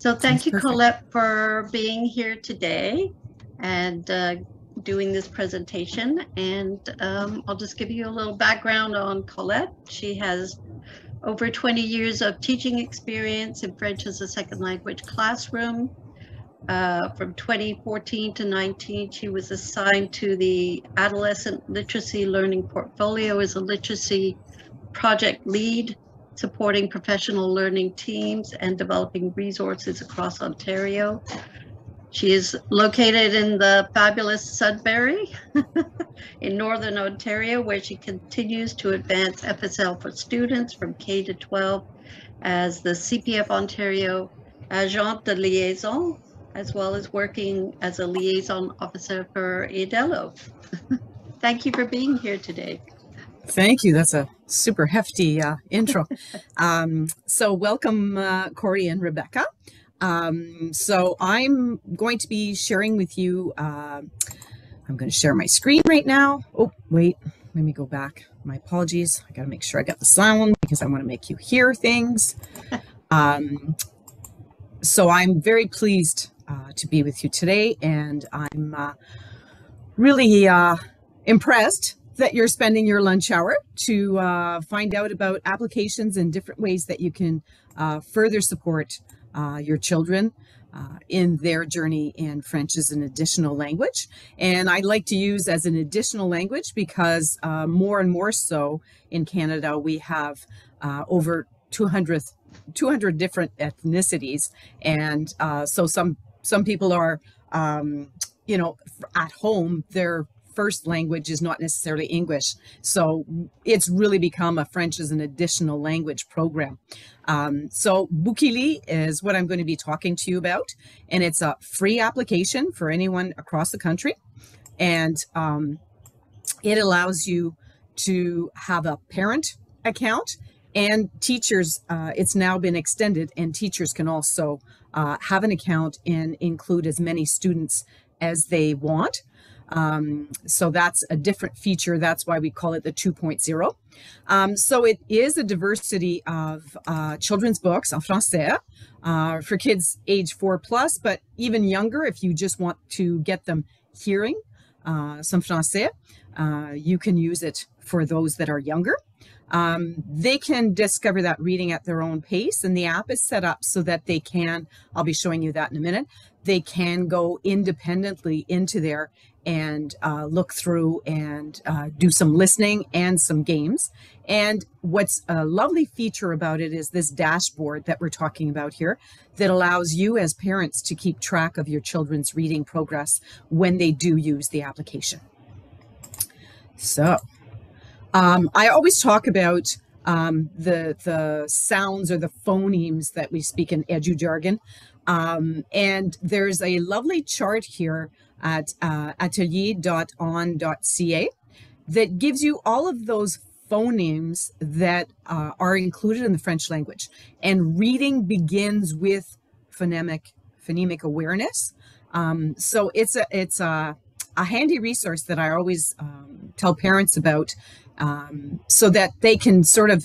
So thank you, Colette, for being here today and doing this presentation. And I'll just give you a little background on Colette. She has over 20 years of teaching experience in French as a second language classroom. From 2014 to 2019, she was assigned to the Adolescent Literacy Learning Portfolio as a literacy project lead, supporting professional learning teams and developing resources across Ontario. She is located in the fabulous Sudbury in Northern Ontario, where she continues to advance FSL for students from K to 12 as the CPF Ontario Agent de Liaison, as well as working as a liaison officer for Idello. Thank you for being here today. Thank you. That's a super hefty intro. So welcome, Corey and Rebecca. So I'm going to be sharing with you, I'm going to share my screen right now. Oh, wait, let me go back. My apologies. I got to make sure I got the sound because I want to make you hear things. So I'm very pleased to be with you today, and I'm really impressed that you're spending your lunch hour to find out about applications and different ways that you can further support your children in their journey in French as an additional language. And I like to use as an additional language because more and more so in Canada, we have over 200 different ethnicities. And so some people are, you know, at home, they're first language is not necessarily English. So it's really become a French as an additional language program. So Boukili is what I'm going to be talking to you about. And it's a free application for anyone across the country. And it allows you to have a parent account, and teachers, it's now been extended, and teachers can also have an account and include as many students as they want. So that's a different feature. That's why we call it the 2.0. So it is a diversity of children's books en français for kids age 4+, but even younger, if you just want to get them hearing some français, you can use it for those that are younger. They can discover that reading at their own pace, and the app is set up so that they can, I'll be showing you that in a minute, they can go independently into there and look through and do some listening and some games. And what's a lovely feature about it is this dashboard that we're talking about here that allows you as parents to keep track of your children's reading progress when they do use the application. So I always talk about the sounds or the phonemes that we speak in edu jargon. And there's a lovely chart here at atelier.on.ca that gives you all of those phonemes that are included in the French language. And reading begins with phonemic awareness. So it's a handy resource that I always tell parents about, so that they can sort of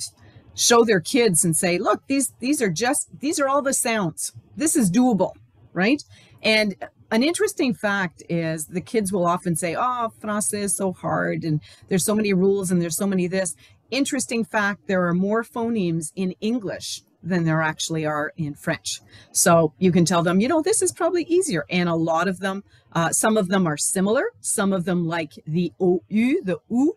show their kids and say, look, these are all the sounds. This is doable, right? And an interesting fact is the kids will often say, oh, français is so hard, and there's so many rules, and there's so many this. Interesting fact, there are more phonemes in English than there actually are in French. So you can tell them, you know, this is probably easier. And a lot of them, some of them are similar. Some of them, like the OU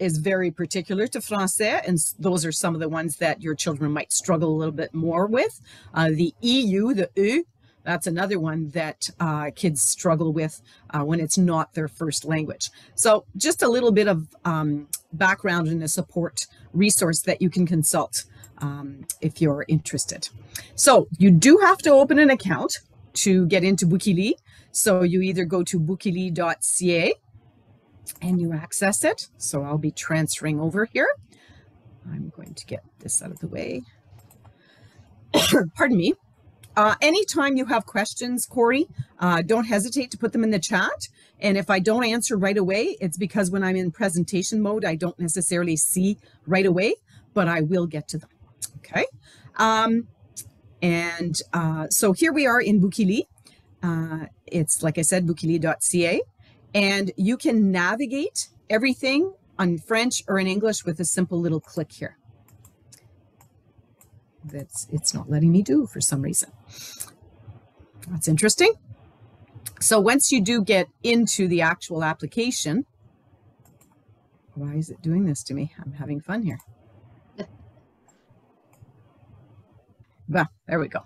is very particular to français, and those are some of the ones that your children might struggle a little bit more with. The EU, the E, that's another one that kids struggle with when it's not their first language. So just a little bit of background and a support resource that you can consult if you're interested. So you do have to open an account to get into Boukili. So you either go to boukili.ca and you access it. So I'll be transferring over here. I'm going to get this out of the way. Pardon me. Anytime you have questions, Corey, don't hesitate to put them in the chat. And if I don't answer right away, it's because when I'm in presentation mode, I don't necessarily see right away, but I will get to them. Okay. And so here we are in Boukili. It's, like I said, boukili.ca. And you can navigate everything on French or in English with a simple little click here. It's not letting me do for some reason. That's interesting. So once you do get into the actual application, why is it doing this to me? I'm having fun here. Bah, there we go.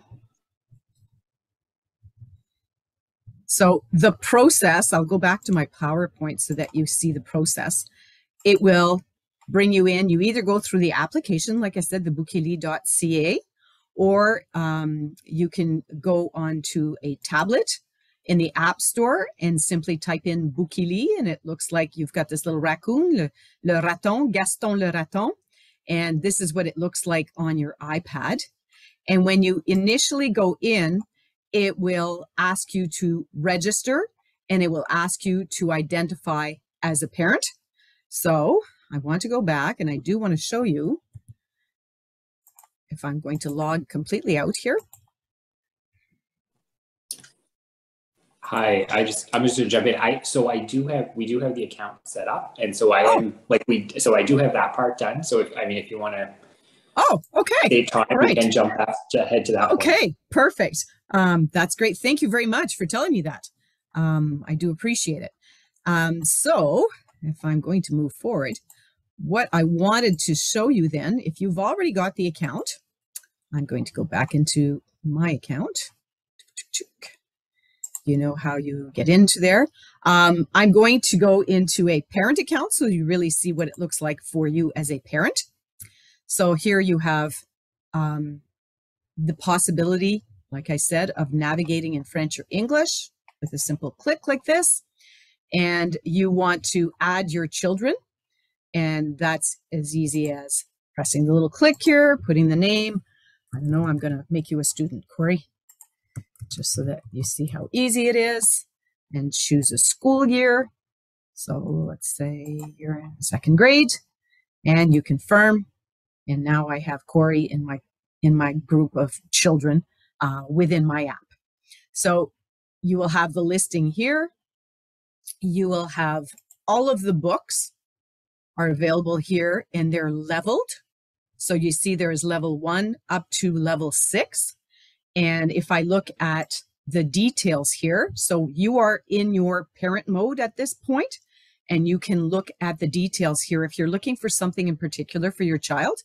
So the process, I'll go back to my PowerPoint so that you see the process. It will bring you in. You either go through the application, like I said, the boukili.ca, or you can go onto a tablet in the App Store and simply type in Boukili, and it looks like you've got this little raccoon, le raton, Gaston le raton, and this is what it looks like on your iPad. And when you initially go in, it will ask you to register, and it will ask you to identify as a parent. So I want to go back, and I do want to show you if I'm going to log completely out here. Hi, I'm just gonna jump in. We do have the account set up, and so I do have that part done. So if you want to. Oh, okay. Save time, all right. We can jump ahead to that. Okay, one. Perfect. That's great. Thank you very much for telling me that. I do appreciate it. So if I'm going to move forward, what I wanted to show you then, if you've already got the account, I'm going to go back into my account. You know how you get into there. I'm going to go into a parent account so you really see what it looks like for you as a parent. So here you have the possibility, like I said, of navigating in French or English with a simple click like this. And you want to add your children. And that's as easy as pressing the little click here, putting the name. I don't know, I'm going to make you a student, Corey, just so that you see how easy it is. And choose a school year. So let's say you're in second grade, and you confirm. And now I have Corey in my group of children within my app. So you will have the listing here. You will have all of the books are available here, and they're leveled. So you see there is level 1 up to level 6. And if I look at the details here, so you are in your parent mode at this point, and you can look at the details here. If you're looking for something in particular for your child,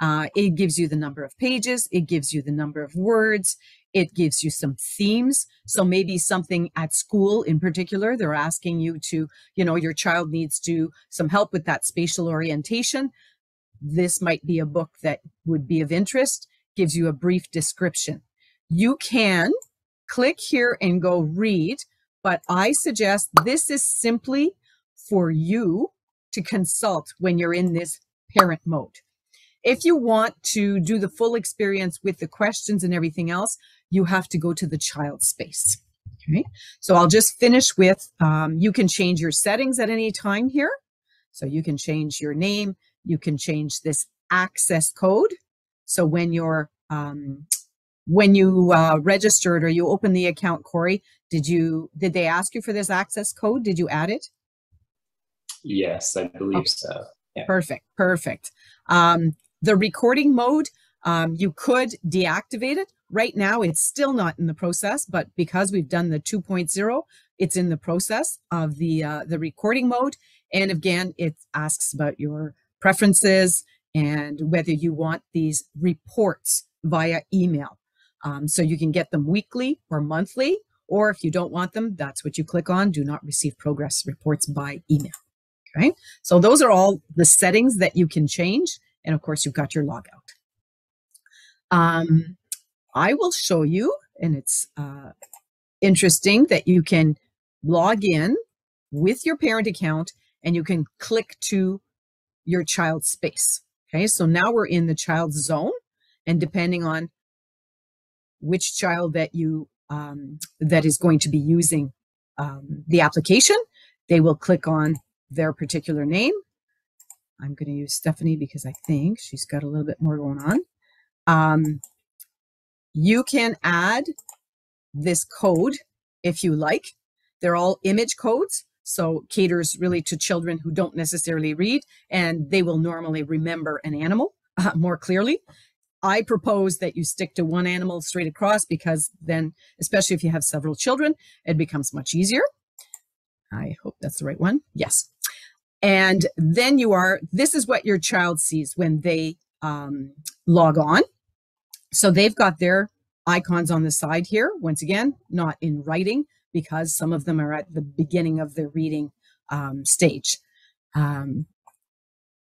it gives you the number of pages, it gives you the number of words, it gives you some themes. So maybe something at school in particular, they're asking you to, you know, your child needs to some help with that spatial orientation. This might be a book that would be of interest, gives you a brief description. You can click here and go read, but I suggest this is simply for you to consult when you're in this parent mode. If you want to do the full experience with the questions and everything else, you have to go to the child space. Okay, so I'll just finish with, you can change your settings at any time here. So you can change your name, you can change this access code. So when you're, when you registered or you open the account, Corey, did they ask you for this access code? Did you add it? Yes, I believe so. Yeah. Perfect. The recording mode, you could deactivate it. Right now, it's still not in the process, but because we've done the 2.0, it's in the process of the recording mode. And again, it asks about your preferences and whether you want these reports via email. So you can get them weekly or monthly, or if you don't want them, that's what you click on. Do not receive progress reports by email. Okay, so those are all the settings that you can change. And of course, you've got your logout. I will show you, and it's interesting that you can log in with your parent account and you can click to your child space. Okay, so now we're in the child zone, and depending on which child that you, that is going to be using the application, they will click on their particular name. I'm going to use Stephanie because I think she's got a little bit more going on. You can add this code if you like. They're all image codes, so caters really to children who don't necessarily read, and they will normally remember an animal more clearly. I propose that you stick to one animal straight across, because then, especially if you have several children, it becomes much easier. I hope that's the right one. Yes. And then you are, this is what your child sees when they log on. So they've got their icons on the side here. Once again, not in writing, because some of them are at the beginning of their reading stage.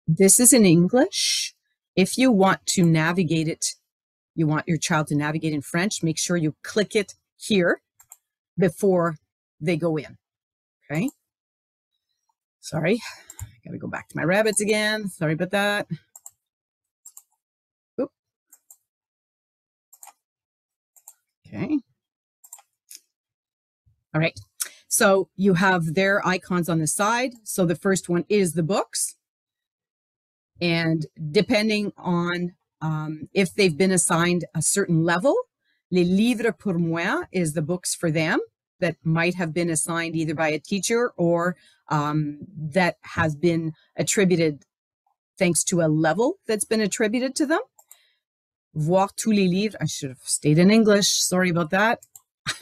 This is in English. If you want to navigate it, you want your child to navigate in French, make sure you click it here before they go in. Okay. Sorry, I gotta go back to my rabbits again. Sorry about that. Oop. Okay. All right. So you have their icons on the side. So the first one is the books. And depending on if they've been assigned a certain level, les livres pour moi is the books for them that might have been assigned either by a teacher or that has been attributed thanks to a level that's been attributed to them. Voir tous les livres. I should have stayed in English. Sorry about that.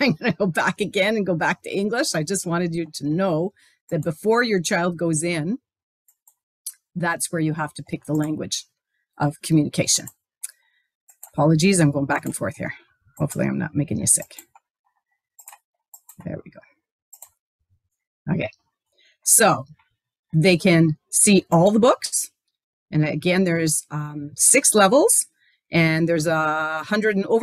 I'm going to go back again and go back to English. I just wanted you to know that before your child goes in, that's where you have to pick the language of communication. Apologies, I'm going back and forth here. Hopefully I'm not making you sick. There we go. Okay, so they can see all the books. And again, there's 6 levels, and there's over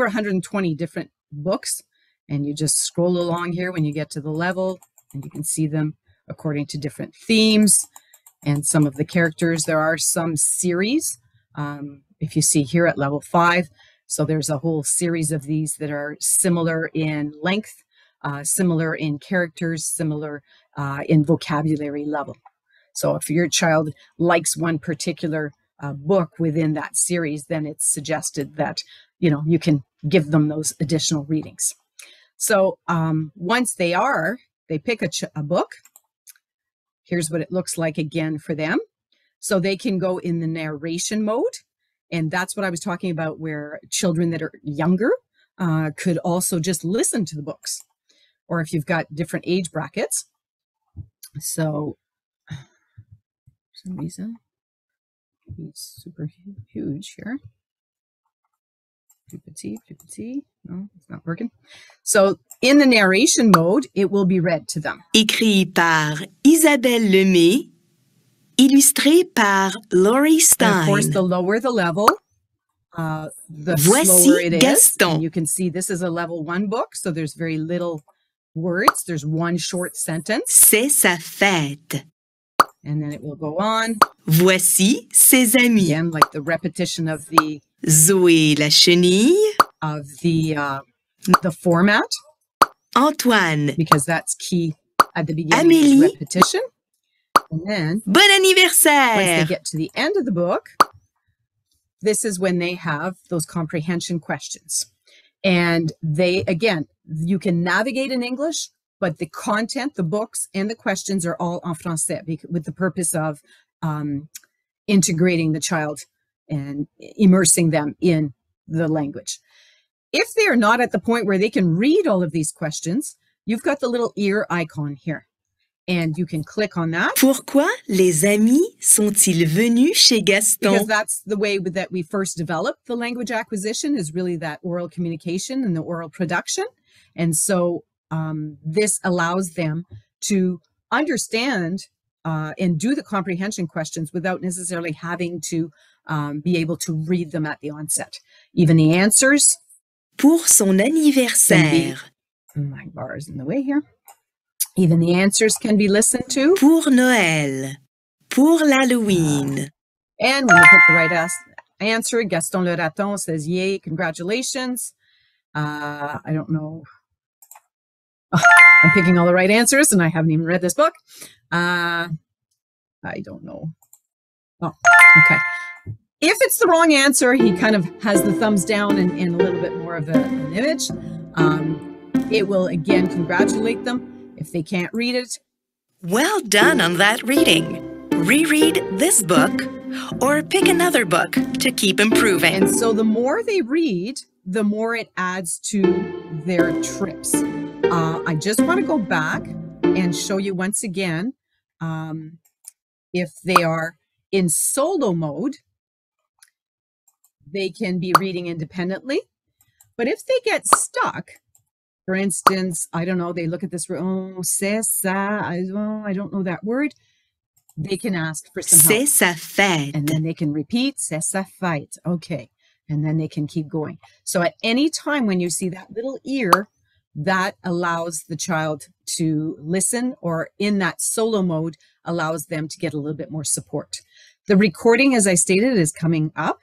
120 different books. And you just scroll along here when you get to the level, and you can see them according to different themes and some of the characters. There are some series. If you see here at level 5, so there's a whole series of these that are similar in length, similar in characters, similar in vocabulary level. So if your child likes one particular book within that series, then it's suggested that, you know, you can give them those additional readings. So once they pick a book. Here's what it looks like again for them. So they can go in the narration mode. And that's what I was talking about, where children that are younger could also just listen to the books, or if you've got different age brackets. So for some reason, it's super huge here. Plus petit, plus petit. No, it's not working. So in the narration mode, it will be read to them. Écrit par Isabelle Leme, illustré par Laurie Stein. And of course, the lower the level, the slower it is. And you can see this is a level 1 book, so there's very little words. There's one short sentence. C'est sa fête. And then it will go on. Voici ses amis. Again, like the repetition of the Zoé la chenille. Of the format. Antoine. Because that's key at the beginning. Amélie. Is repetition. And then bon anniversaire. Once they get to the end of the book, this is when they have those comprehension questions. And they, again, you can navigate in English, but the content, the books, and the questions are all en français, with the purpose of integrating the child and immersing them in the language. If they are not at the point where they can read all of these questions, you've got the little ear icon here, and you can click on that. Pourquoi les amis sont-ils venus chez Gaston? Because that's the way that we first developed the language acquisition, is really that oral communication and the oral production. And so this allows them to understand and do the comprehension questions without necessarily having to be able to read them at the onset. Even the answers. Pour son anniversaire. My bar is in the way here. Even the answers can be listened to. Pour Noël. Pour l'Halloween. And when you pick the right answer, Gaston le raton says, yay, congratulations. I don't know. Oh, I'm picking all the right answers, and I haven't even read this book. I don't know. Oh, okay. If it's the wrong answer, he kind of has the thumbs down and a little bit more of an image. It will again congratulate them if they can't read it. Well done on that reading. Reread this book or pick another book to keep improving. And so the more they read, the more it adds to their trips. I just want to go back and show you once again, if they are in solo mode, they can be reading independently. But if they get stuck, for instance, I don't know, they look at this, oh, c'est ça, I don't know that word. They can ask for some help. C'est sa fête. And then they can repeat, c'est sa fête. Okay. And then they can keep going. So at any time when you see that little ear, that allows the child to listen, or in that solo mode, allows them to get a little bit more support. The recording, as I stated, is coming up.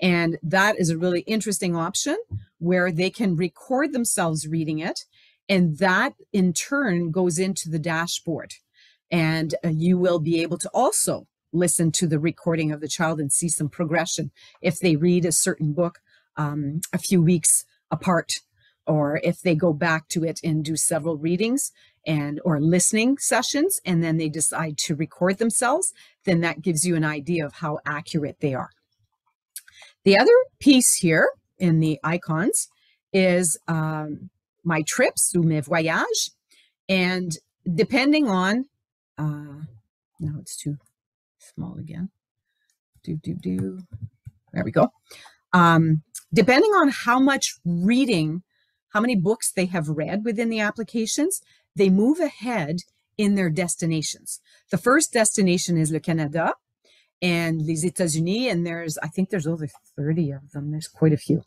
And that is a really interesting option where they can record themselves reading it. And that in turn goes into the dashboard. And you will be able to also listen to the recording of the child and see some progression. If they read a certain book a few weeks apart, or if they go back to it and do several readings and or listening sessions, and then they decide to record themselves, then that gives you an idea of how accurate they are. The other piece here in the icons is my trips, ou mes voyages, and depending on, no, it's too small again. There we go. Depending on how much reading, how many books they have read within the applications, they move ahead in their destinations. The first destination is le Canada and les États-Unis, and there's, I think there's over 30 of them. There's quite a few.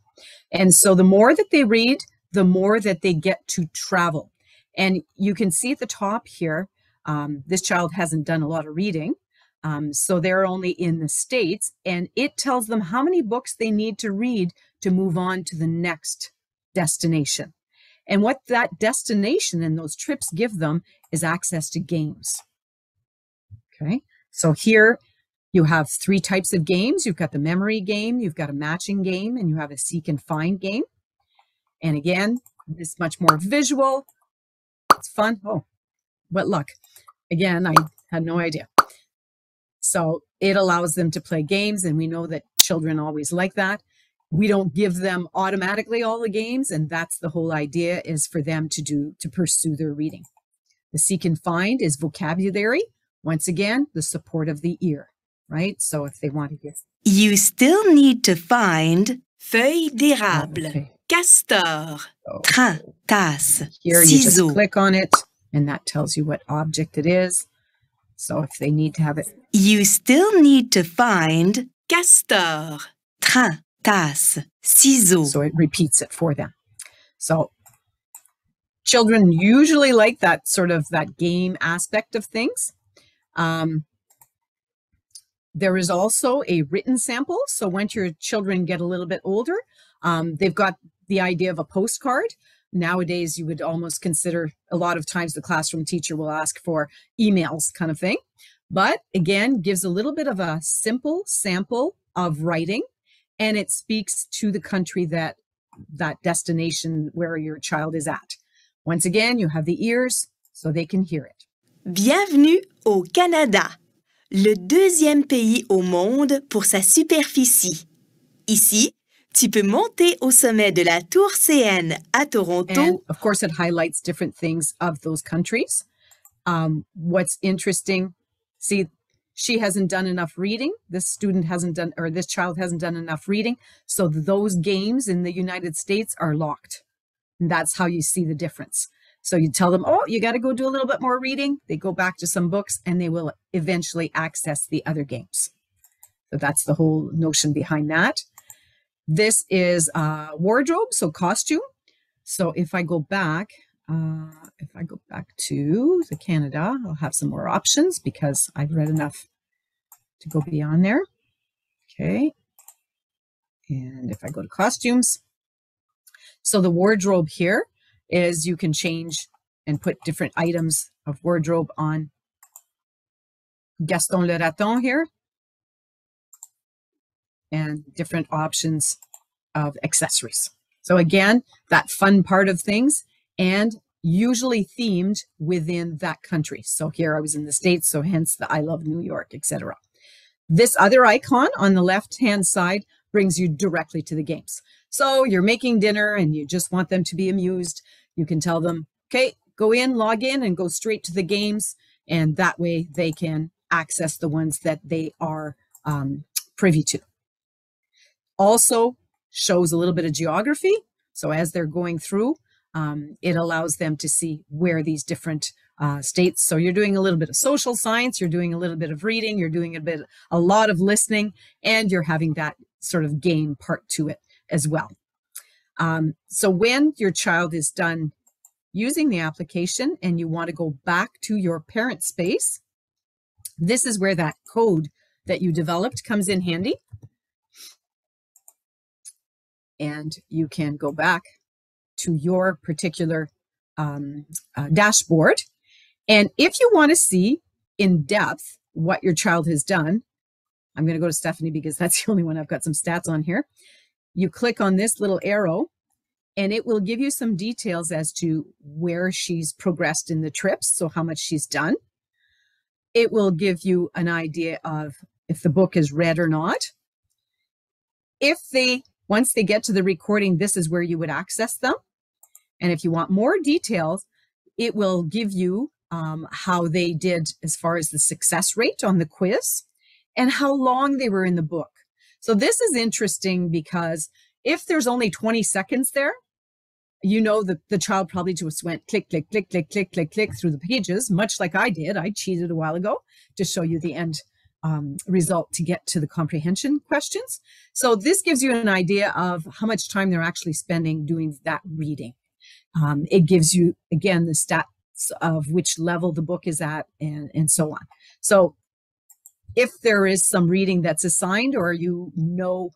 And so the more that they read, the more that they get to travel. And you can see at the top here, this child hasn't done a lot of reading, so they're only in the States, and it tells them how many books they need to read to move on to the next destination. And what that destination and those trips give them is access to games. Okay, so here you have three types of games. You've got the memory game, you've got a matching game, and you have a seek and find game. And again, this is much more visual. It's fun. Oh, what luck. Again, I had no idea. So it allows them to play games, and we know that children always like that. We don't give them automatically all the games, and that's the whole idea, is for them to pursue their reading. The seek and find is vocabulary. Once again, the support of the ear, right? So if they want to guess. You still need to find feuille d'érable, castor, train, tasse, here you just click on it, and that tells you what object it is. So if they need to have it. You still need to find castor, train, tasse, ciseaux. So it repeats it for them. So children usually like that sort of that game aspect of things. There is also a written sample. So once your children get a little bit older, they've got the idea of a postcard. Nowadays, you would almost consider, a lot of times the classroom teacher will ask for emails kind of thing. But again, gives a little bit of a simple sample of writing, and it speaks to the country, that destination where your child is at. Once again, you have the ears so they can hear it. Bienvenue au Canada, le deuxième pays au monde pour sa superficie. Ici, tu peux monter au sommet de la Tour CN à Toronto. And of course, it highlights different things of those countries. What's interesting, see, she hasn't done enough reading. This student hasn't done, or this child hasn't done enough reading. So those games in the United States are locked. And that's how you see the difference. So you tell them, oh, you got to go do a little bit more reading. They go back to some books, and they will eventually access the other games. So that's the whole notion behind that. This is wardrobe, so costume. So if I go back, to the Canada, I'll have some more options because I've read enough to go beyond there. Okay. And if I go to costumes, so the wardrobe here is you can change and put different items of wardrobe on Gaston le Raton here. and different options of accessories. So again, that fun part of things, and usually themed within that country. So here I was in the States, so hence the I Love New York, etc. This other icon on the left-hand side brings you directly to the games. So you're making dinner and you just want them to be amused. You can tell them, okay, go in, log in, and go straight to the games. And that way they can access the ones that they are privy to. Also shows a little bit of geography. So as they're going through, it allows them to see where these different states. So you're doing a little bit of social science, you're doing a little bit of reading, you're doing a lot of listening, and you're having that sort of game part to it as well. So when your child is done using the application and you want to go back to your parent space, this is where that code that you developed comes in handy. And you can go back to your particular dashboard. And if you want to see in depth what your child has done, I'm going to go to Stephanie because that's the only one I've got some stats on here. You click on this little arrow and it will give you some details as to where she's progressed in the trips, so how much she's done. It will give you an idea of if the book is read or not. If they, once they get to the recording, this is where you would access them. And if you want more details, it will give you how they did as far as the success rate on the quiz and how long they were in the book. So this is interesting because if there's only 20 seconds there, you know that the child probably just went click, click, click, click, click, click, click through the pages, much like I did. I cheated a while ago to show you the end result to get to the comprehension questions. So this gives you an idea of how much time they're actually spending doing that reading. It gives you, again, the stats of which level the book is at and so on. So if there is some reading that's assigned, or you know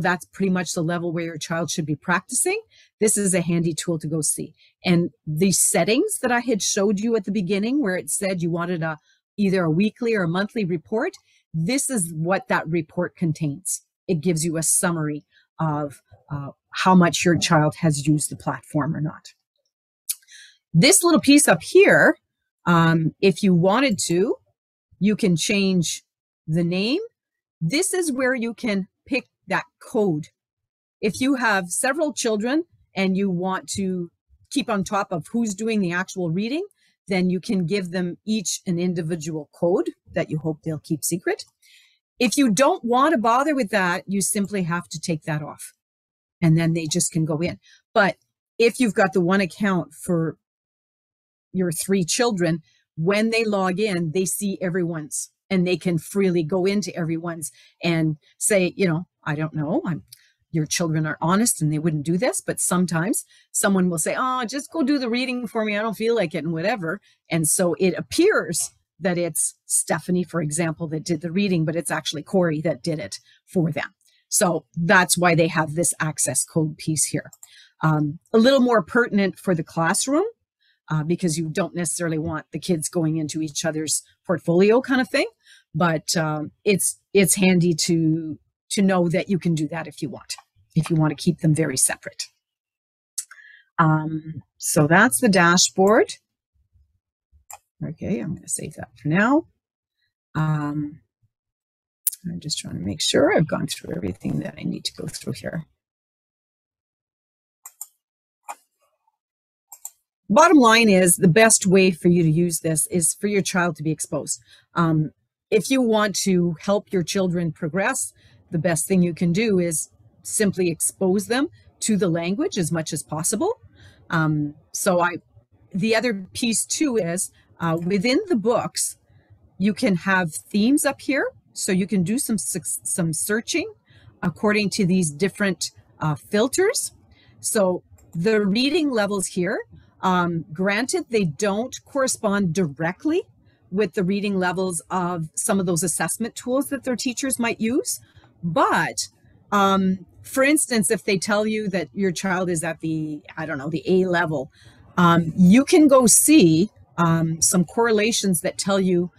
that's pretty much the level where your child should be practicing, this is a handy tool to go see. And the settings that I had showed you at the beginning where it said you wanted either a weekly or a monthly report, this is what that report contains. It gives you a summary of how much your child has used the platform or not. This little piece up here, if you wanted to, you can change the name. This is where you can pick that code. If you have several children and you want to keep on top of who's doing the actual reading, then you can give them each an individual code that you hope they'll keep secret. If you don't want to bother with that, you simply have to take that off, and then they just can go in. But if you've got the one account for your 3 children, when they log in, they see everyone's, and they can freely go into everyone's and say, you know, I don't know, your children are honest and they wouldn't do this, but sometimes someone will say, oh, just go do the reading for me, I don't feel like it, and whatever. And so it appears that it's Stephanie, for example, that did the reading, but it's actually Corey that did it for them. So that's why they have this access code piece here. A little more pertinent for the classroom, because you don't necessarily want the kids going into each other's portfolio kind of thing, but it's handy to know that you can do that if you want to keep them very separate. So that's the dashboard. Okay, I'm going to save that for now. I'm just trying to make sure I've gone through everything that I need to go through here. Bottom line is, the best way for you to use this is for your child to be exposed. If you want to help your children progress, the best thing you can do is simply expose them to the language as much as possible. The other piece too is within the books, you can have themes up here. So you can do some searching according to these different filters. So the reading levels here, granted they don't correspond directly with the reading levels of some of those assessment tools that their teachers might use. But for instance, if they tell you that your child is at the, I don't know, the A level, you can go see some correlations that tell you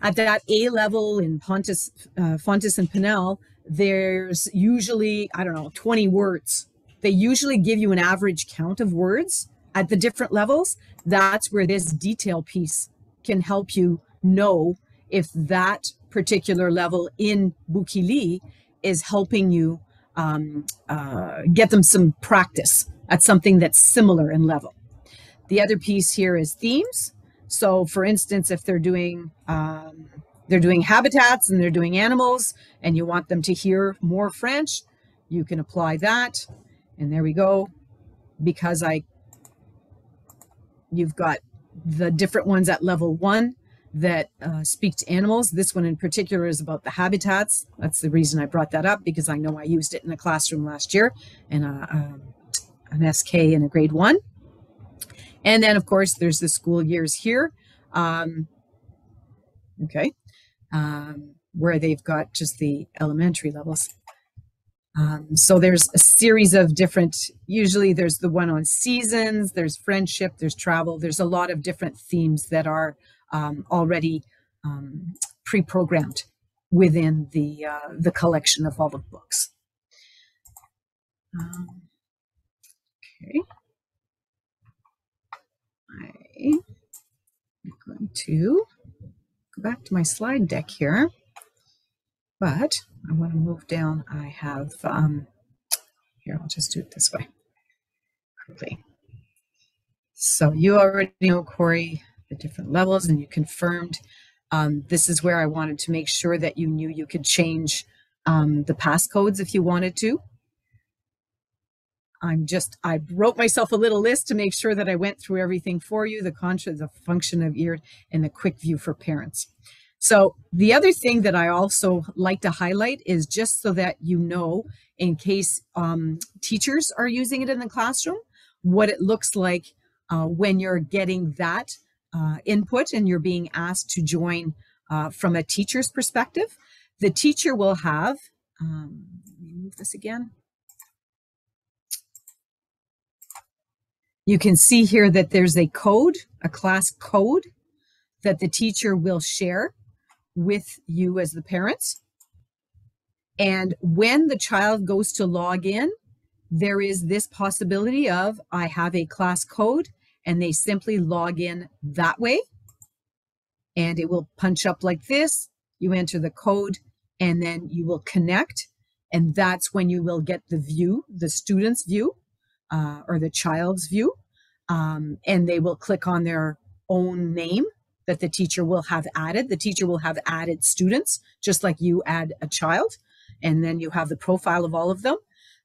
at that A level in Fountas and Pinnell, There's usually, I don't know, 20 words. They usually give you an average count of words at the different levels. That's where this detail piece can help you know if that particular level in Boukili is helping you get them some practice at something that's similar in level. The other piece here is themes. So for instance, if they're doing habitats and they're doing animals and you want them to hear more French, you can apply that. And there we go, because you've got the different ones at level one that speak to animals. This one in particular is about the habitats. That's the reason I brought that up, because I know I used it in a classroom last year in an SK in a grade one. And then of course there's the school years here. Where they've got just the elementary levels. So there's a series of different, usually there's the one on seasons, there's friendship, there's travel, there's a lot of different themes that are already pre-programmed within the collection of all the books. Okay. I'm going to go back to my slide deck here, but I want to move down. I have, here, I'll just do it this way quickly. So you already know, Corey, the different levels, and you confirmed. This is where I wanted to make sure that you knew you could change the passcodes if you wanted to. I wrote myself a little list to make sure that I went through everything for you, the function of ear, and the quick view for parents. So the other thing that I also like to highlight is just so that you know, in case teachers are using it in the classroom, what it looks like when you're getting that input and you're being asked to join from a teacher's perspective. The teacher will have, let me move this again. You can see here that there's a code, a class code, that the teacher will share with you as the parents. And when the child goes to log in, there is this possibility of, I have a class code, and they simply log in that way. And it will punch up like this. You enter the code and then you will connect. And that's when you will get the view, the student's view or the child's view. And they will click on their own name that the teacher will have added. The teacher will have added students, just like you add a child, and then you have the profile of all of them.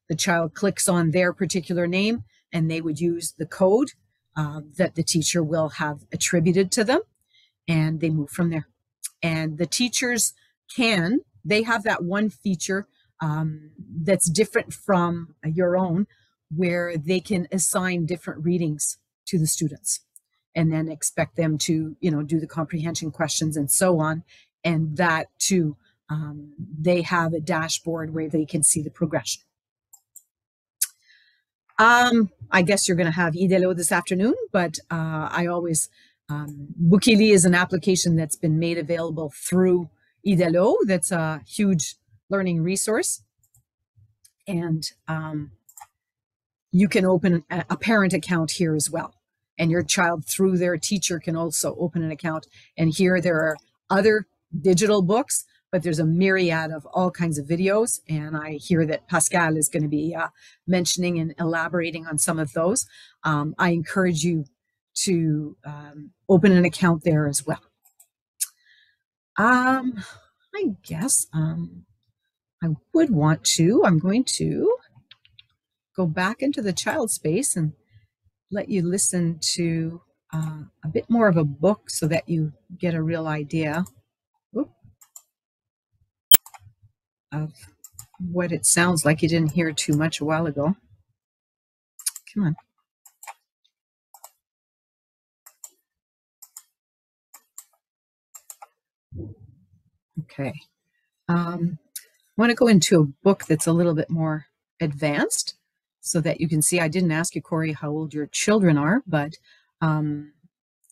The child clicks on their particular name, and they would use the code that the teacher will have attributed to them, and they move from there. And the teachers can, they have that one feature that's different from your own, where they can assign different readings to the students, and then expect them to, you know, do the comprehension questions and so on. And that too, they have a dashboard where they can see the progression. I guess you're going to have Idello this afternoon, but I always, Boukili is an application that's been made available through Idello. That's a huge learning resource. And you can open a parent account here as well. And your child through their teacher can also open an account. And here there are other digital books, but there's a myriad of all kinds of videos. And I hear that Pascal is going to be mentioning and elaborating on some of those. I encourage you to open an account there as well. I guess I would want to, I'm going to go back into the child space and let you listen to a bit more of a book so that you get a real idea of what it sounds like. You didn't hear too much a while ago. Come on. Okay. I want to go into a book that's a little bit more advanced, so that you can see, I didn't ask you, Corey, how old your children are, but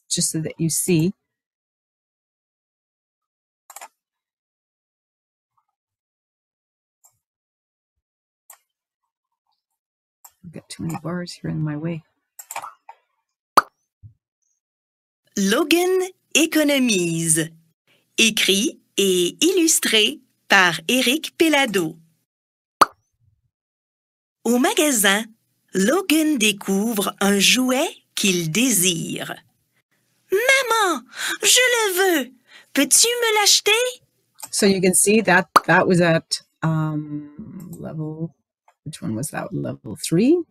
just so that you see. I've got too many bars here in my way. Logan économise. Écrit et illustré par Eric Pelladeau. Au magasin, Logan découvre un jouet qu'il désire. Maman, je le veux. Peux-tu me l'acheter? So you can see that that was at level, which one was that? Level 3.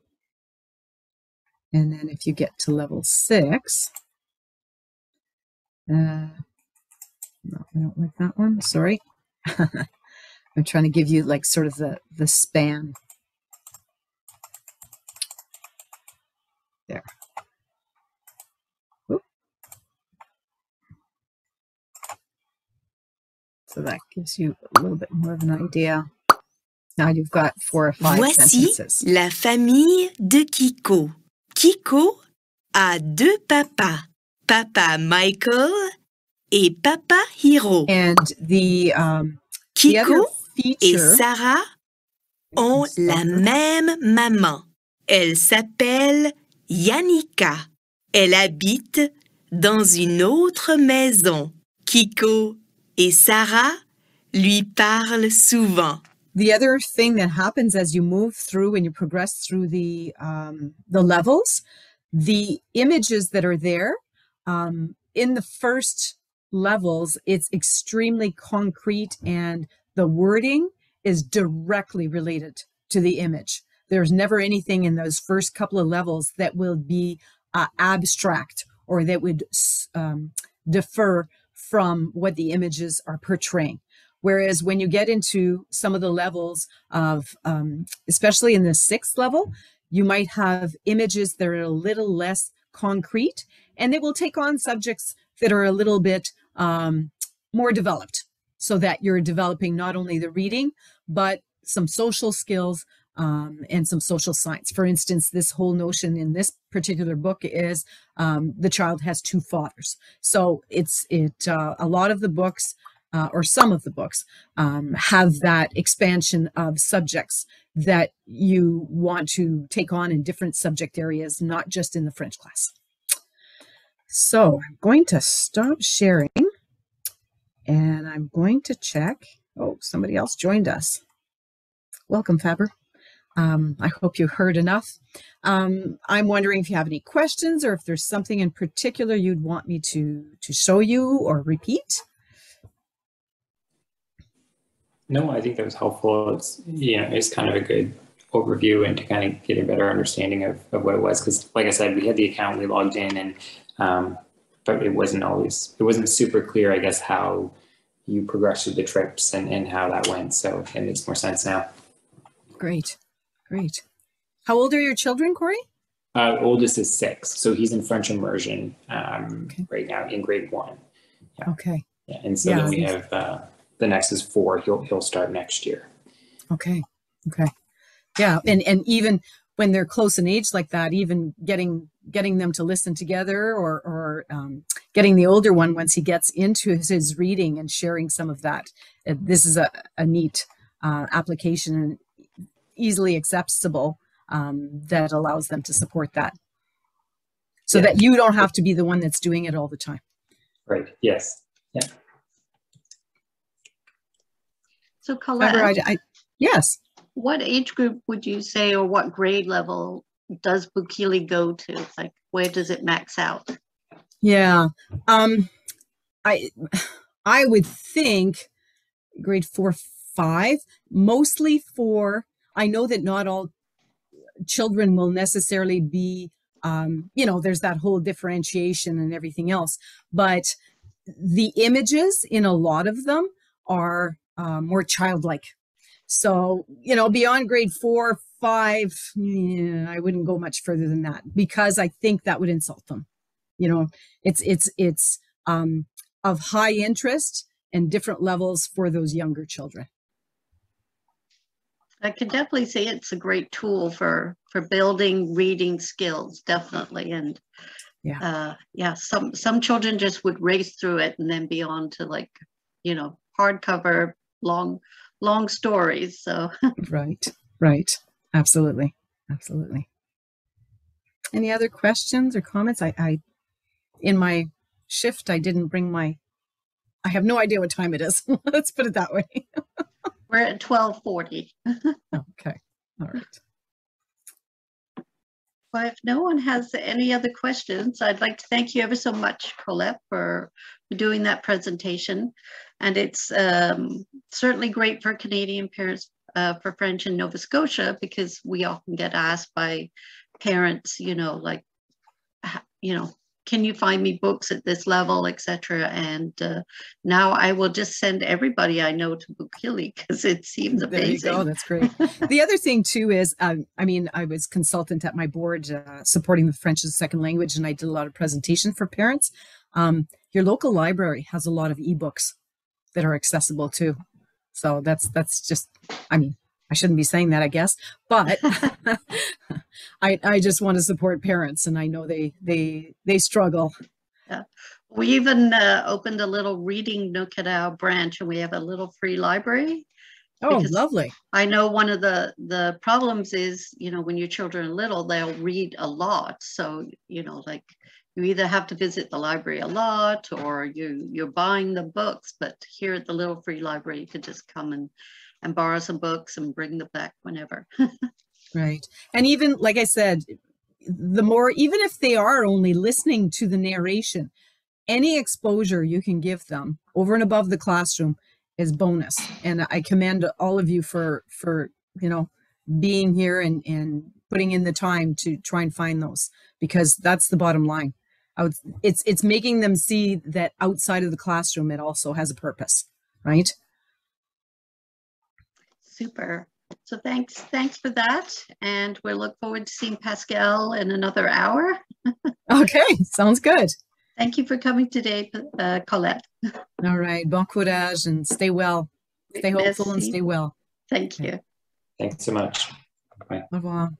And then if you get to level 6, no, I don't like that one. Sorry. I'm trying to give you like sort of the span. There. Whoop. So that gives you a little bit more of an idea. Now you've got 4 or 5 Voici sentences. La famille de Kiko. Kiko a 2 papas. Papa Michael et Papa Hiro. And the other feature, et Sarah ont la même maman. Elle s'appelle Yannicka. Elle habite dans une autre maison. Kiko et Sarah lui parlent souvent. The other thing that happens as you move through and you progress through the levels, the images that are there, in the first levels, it's extremely concrete and the wording is directly related to the image. There's never anything in those first couple of levels that will be abstract or that would differ from what the images are portraying. Whereas when you get into some of the levels of, especially in the 6th level, you might have images that are a little less concrete, and they will take on subjects that are a little bit more developed, so that you're developing not only the reading, but some social skills and some social science. For instance, this whole notion in this particular book is the child has 2 fathers. So a lot of the books, or some of the books, have that expansion of subjects that you want to take on in different subject areas, not just in the French class. So I'm going to stop sharing and I'm going to check. Oh, somebody else joined us. Welcome, Faber. I hope you heard enough. I'm wondering if you have any questions or if there's something in particular you'd want me to show you or repeat. No, I think that was helpful. It's, yeah, it's kind of a good overview and to kind of get a better understanding of what it was. Because like I said, we had the account, we logged in, and but it wasn't super clear, I guess, how you progressed through the trips and how that went. So it makes more sense now. Great, great. How old are your children, Corey? Oldest is 6. So he's in French immersion okay. Right now in grade 1. Yeah. Okay. Yeah, and so then we have... the next is 4. He'll start next year. Okay. Okay. Yeah. And even when they're close in age like that, even getting them to listen together or getting the older one, once he gets into his reading and sharing some of that, this is a neat application and easily accessible that allows them to support that. So that you don't have to be the one that's doing it all the time. Right. Yes. Yeah. So Colette, yes. What age group would you say, or what grade level does Boukili go to? Like, where does it max out? Yeah, I would think grade 4, 5, mostly for. I know that not all children will necessarily be, there's that whole differentiation and everything else, but the images in a lot of them are. More childlike. So, beyond grade 4, 5, I wouldn't go much further than that because I think that would insult them. It's of high interest and different levels for those younger children. I could definitely say it's a great tool for building reading skills, definitely. And some children just would race through it and then be on to hardcover, long stories. So right, absolutely, absolutely. Any other questions or comments? I in my shift, I didn't bring my, I have no idea what time it is. Let's put it that way. We're at 12:40. Okay. All right. Well, if no one has any other questions, I'd like to thank you ever so much, Colette, for doing that presentation. And it's certainly great for Canadian parents for French in Nova Scotia, because we often get asked by parents, you know, like, you know, can you find me books at this level, etc. And now I will just send everybody I know to Boukili because it seems amazing. There you go. That's great. The other thing too is, I mean, I was consultant at my board supporting the French as a second language, and I did a lot of presentation for parents. Your local library has a lot of ebooks that are accessible too. So that's just, I mean, I shouldn't be saying that, I guess, but I just want to support parents, and I know they struggle. Yeah. We even opened a little reading nook at our branch, and we have a little free library. Oh, lovely. I know one of the problems is, you know, when your children are little, they'll read a lot. So, you know, like you either have to visit the library a lot or you're buying the books, but here at the little free library, you could just come and borrow some books and bring them back whenever. Right. And even, like I said, the more, even if they are only listening to the narration, any exposure you can give them over and above the classroom is bonus. And I commend all of you for you know, being here and putting in the time to try and find those, because that's the bottom line. It's making them see that outside of the classroom, it also has a purpose, right? Super. So thanks for that. And we'll look forward to seeing Pascal in another hour. Okay, sounds good. Thank you for coming today, Colette. All right, bon courage and stay well. Stay hopeful and stay well. Thank you. Thanks so much. Bye. Au revoir.